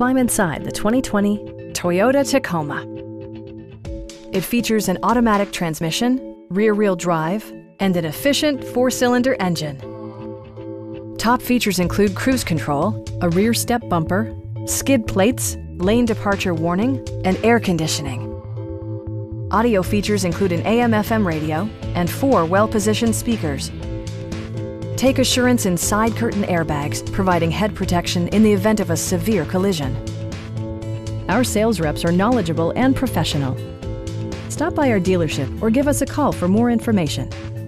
climb inside the 2020 Toyota Tacoma. It features an automatic transmission, rear-wheel drive, and an efficient 4-cylinder engine. Top features include cruise control, a rear step bumper, skid plates, lane departure warning, and air conditioning. Audio features include an AM/FM radio and 4 well-positioned speakers. Take assurance in side curtain airbags, providing head protection in the event of a severe collision. Our sales reps are knowledgeable and professional. Stop by our dealership or give us a call for more information.